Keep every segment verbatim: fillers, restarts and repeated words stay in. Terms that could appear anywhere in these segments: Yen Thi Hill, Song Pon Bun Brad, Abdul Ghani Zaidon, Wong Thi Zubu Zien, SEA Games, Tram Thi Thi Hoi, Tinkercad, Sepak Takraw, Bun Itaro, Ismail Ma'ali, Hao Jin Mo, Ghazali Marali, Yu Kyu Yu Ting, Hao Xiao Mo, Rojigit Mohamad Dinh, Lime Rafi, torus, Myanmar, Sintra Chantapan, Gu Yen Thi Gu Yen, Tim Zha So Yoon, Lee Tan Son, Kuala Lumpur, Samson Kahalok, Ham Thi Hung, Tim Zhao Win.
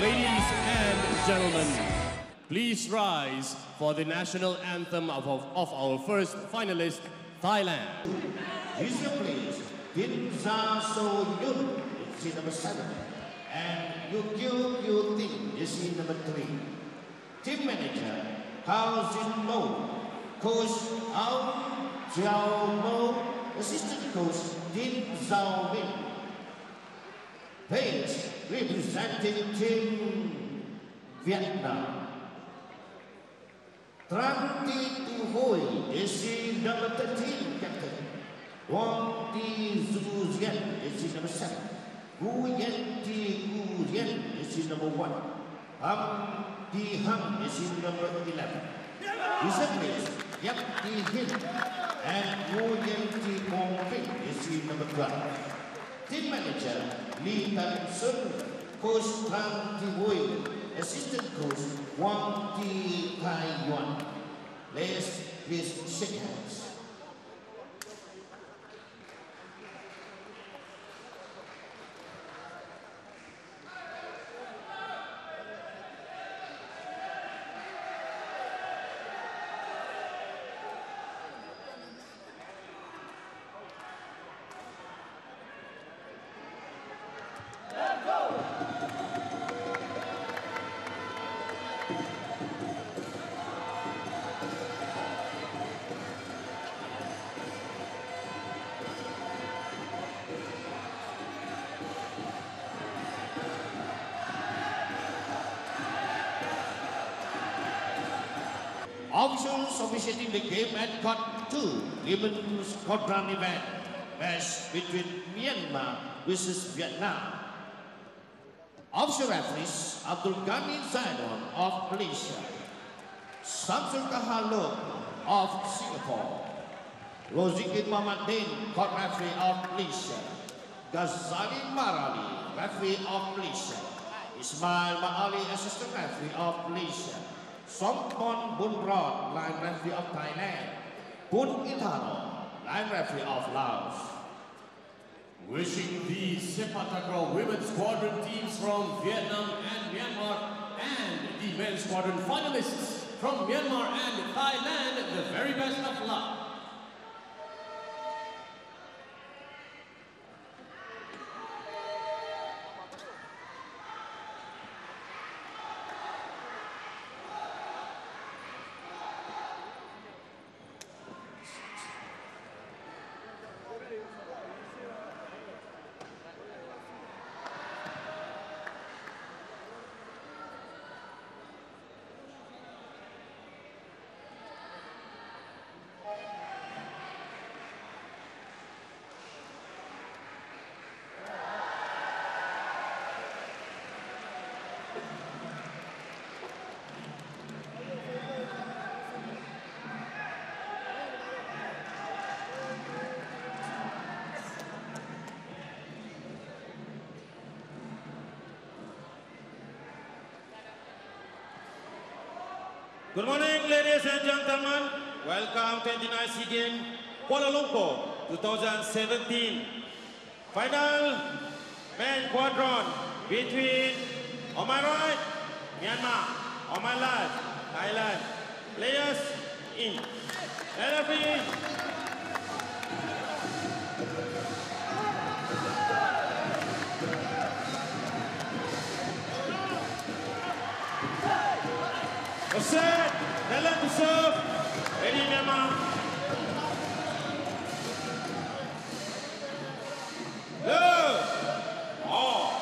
Ladies and gentlemen, please rise for the national anthem of, of, of our first finalist, Thailand. His place, Tim Zha So Yoon is in number seven, and Yu Kyu Yu Ting is in number three. Team manager, Hao Jin Mo. Coach, Hao Xiao Mo. Assistant coach, Tim Zhao Win. Page, representing Team Vietnam. Tram Thi Thi Hoi is in number thirteen, captain. Wong Thi Zubu Zien is in number seven. Gu Yen Thi Gu Yen is in number one. Ham Thi Hung is in number eleven. Recently, Yen Thi Hill and Gu Yen Thi Phong Binh is in number twelve. Team manager Lee Tan Son, coach Tram Thi Thi Hoi. Assistant coach Wong Thi Taiwan. Let's please shake hands. Officials officiating the game at Cut two, women's quadrant event, match between Myanmar versus Vietnam. Official referees Abdul Ghani Zaidon of Malaysia, Samson Kahalok of Singapore, Rojigit Mohamad Dinh, court referee of Malaysia, Ghazali Marali, referee of Malaysia, Ismail Ma'ali, assistant referee of Malaysia, Song Pon Bun Brad, Lime Rafi of Thailand, Bun Itaro, Lime Rafi of Laos. Wishing the Sepak Takraw women's quadrant teams from Vietnam and Myanmar and the men's quadrant finalists from Myanmar and Thailand the very best of luck. Good morning, ladies and gentlemen. Welcome to the SEA Games Kuala Lumpur twenty seventeen. Final men quadrant between on my right, Myanmar, on my left, Thailand. Players in. Let us be. Set, they're left to serve. Ready, Myanmar. Look. Oh.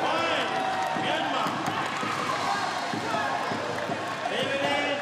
Fine, Myanmar. Leave it in.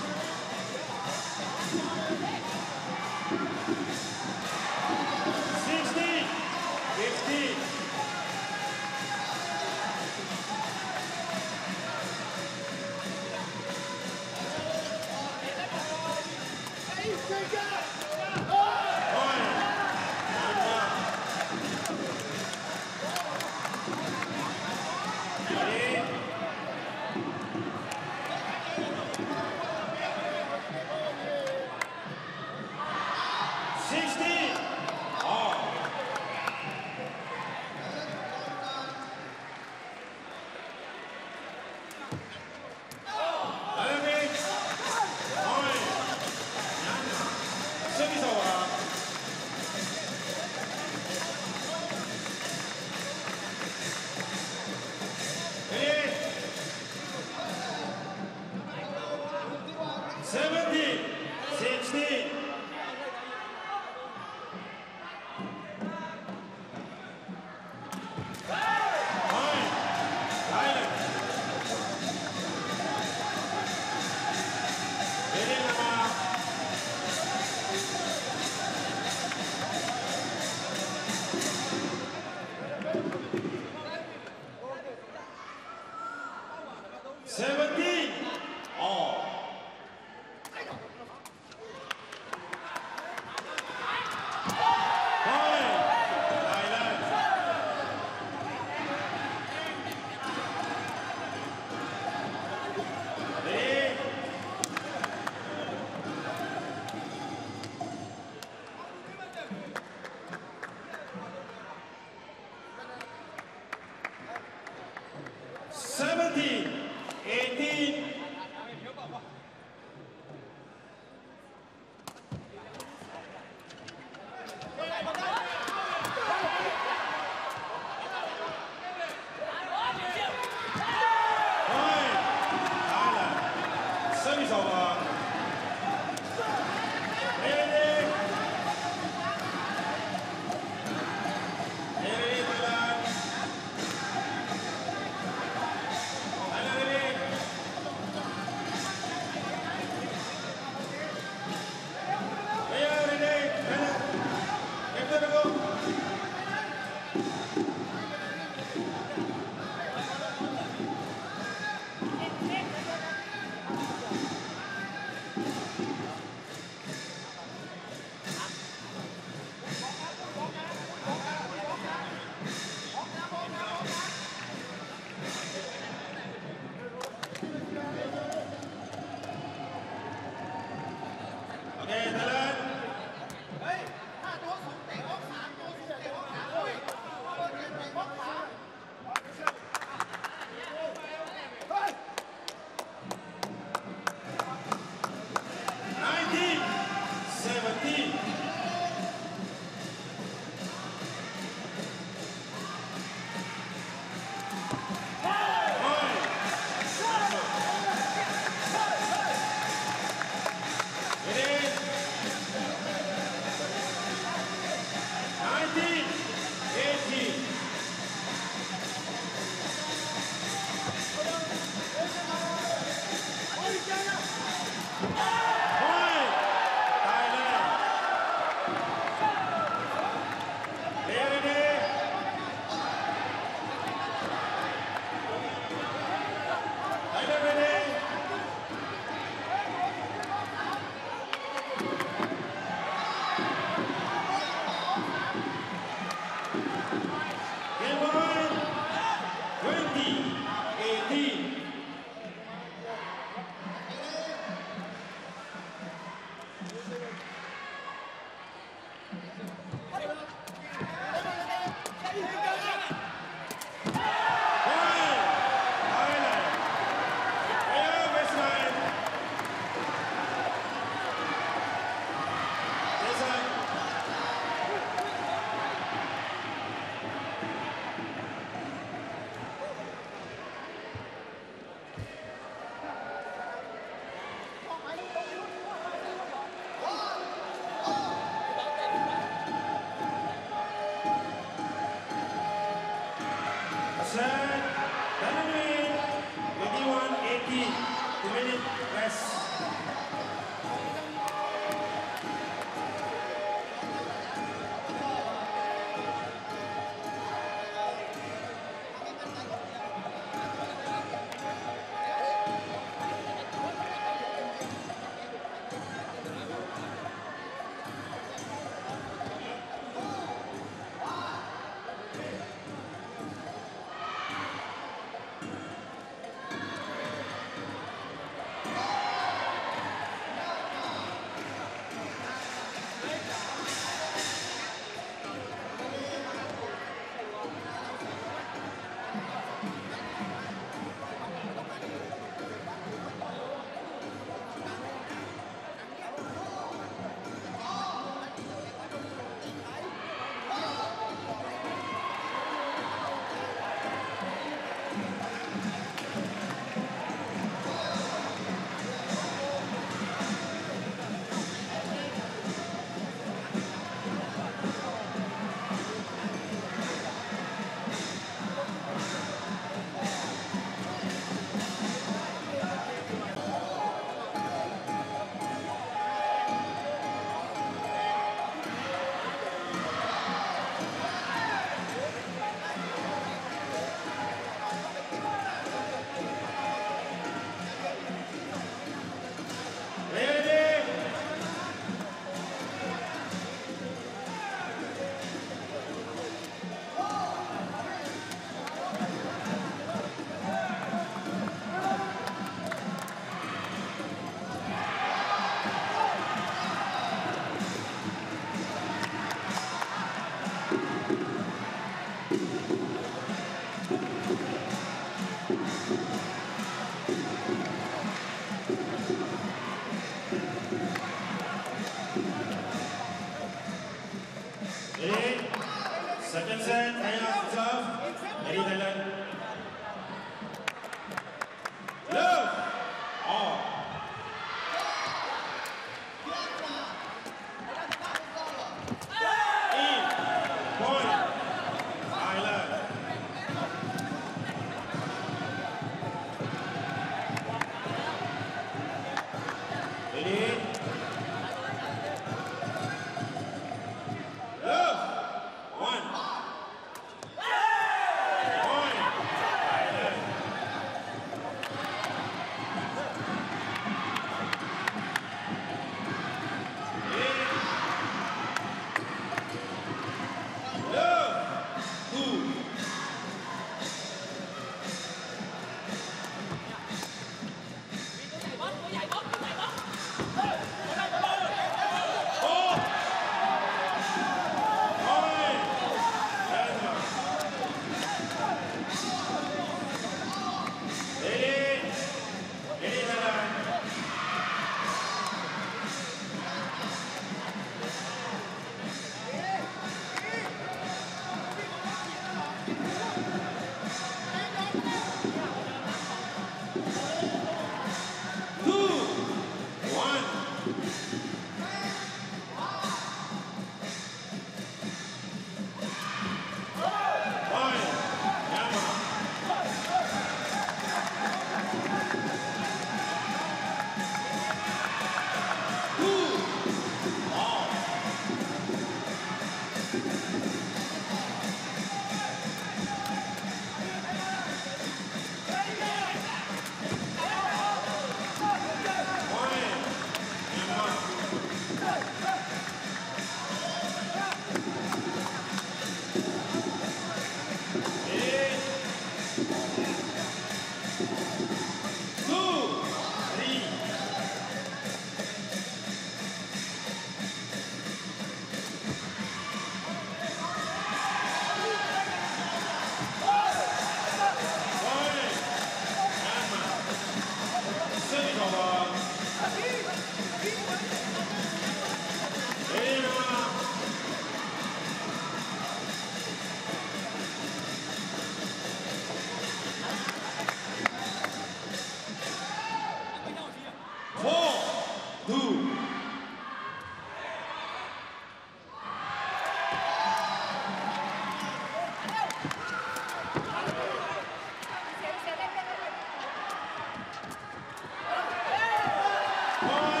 One.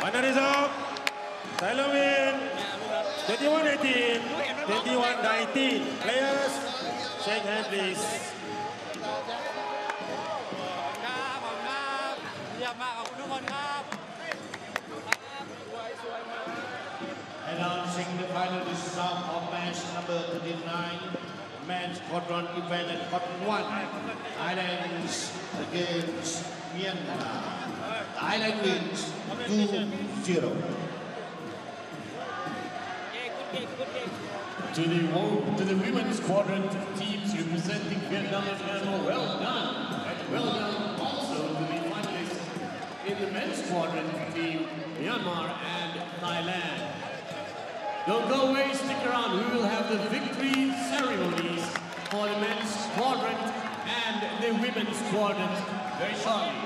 Final result, Thailand win twenty-one eighteen, twenty-one nineteen. Players, shake hands please. Announcing the final result of match number thirty-nine, men's quadrant event at quadrant one, Islands against Myanmar. Thailand wins two zero. To the, to the women's quadrant teams representing Vietnam and Myanmar, well done, and well done also to the finalists in the men's quadrant team, Myanmar and Thailand. Don't go away, stick around. We will have the victory ceremonies for the men's quadrant and the women's quadrant very shortly.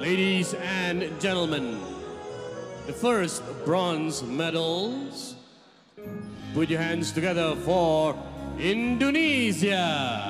Ladies and gentlemen, the first bronze medals. Put your hands together for Indonesia.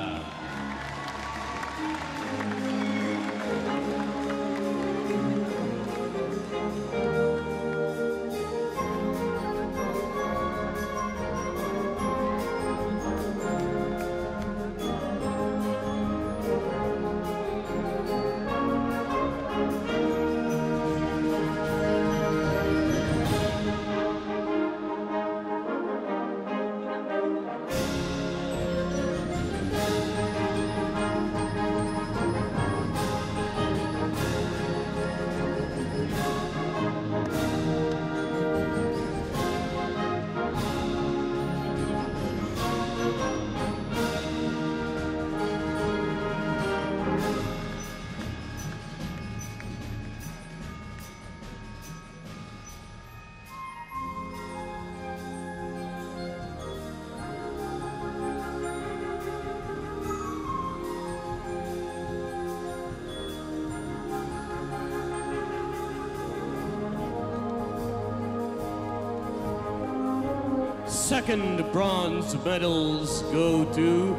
second bronze medals go to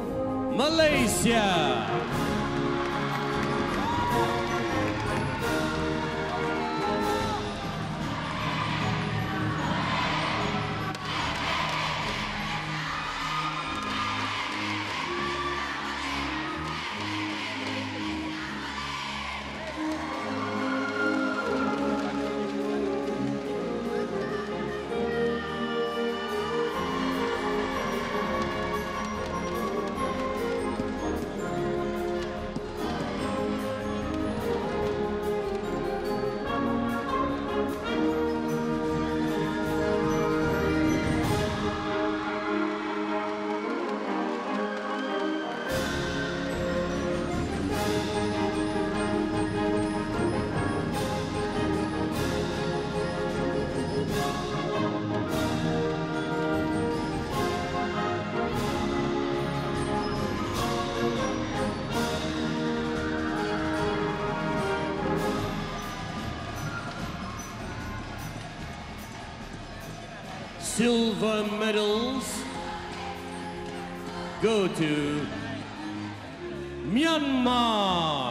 Malaysia. Silver medals go to Myanmar.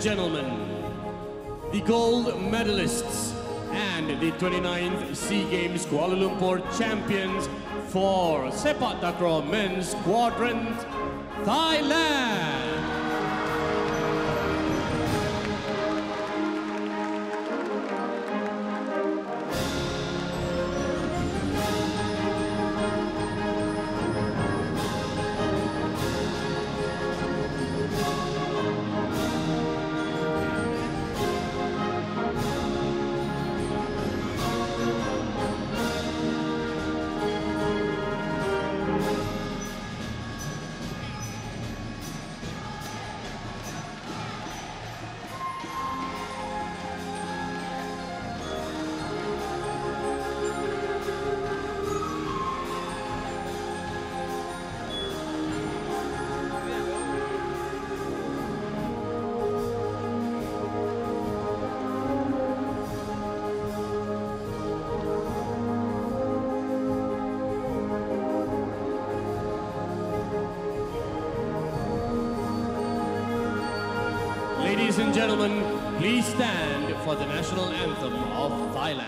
Gentlemen, the gold medalists and the twenty-ninth SEA Games Kuala Lumpur champions for Sepak Takraw Men's Quadrant, Thailand. Ladies and gentlemen, please stand for the national anthem of Thailand.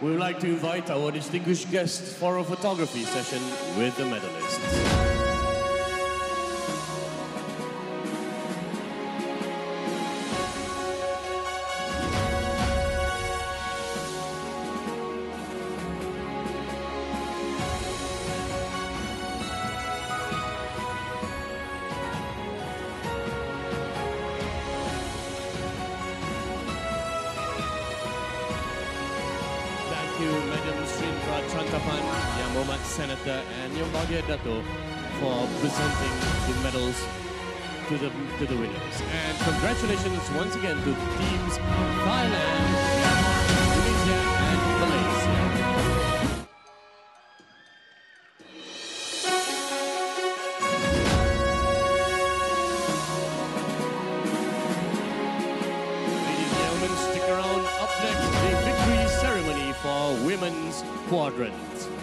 We would like to invite our distinguished guests for a photography session with the medalists. Madam Sintra Chantapan, Yamomak Senator and Yomage Dato for presenting the medals to the, to the winners. And congratulations once again to teams Thailand, Indonesia and Malaysia. Ladies and gentlemen, stick around. Up next, the victory ceremony for women's quadrant.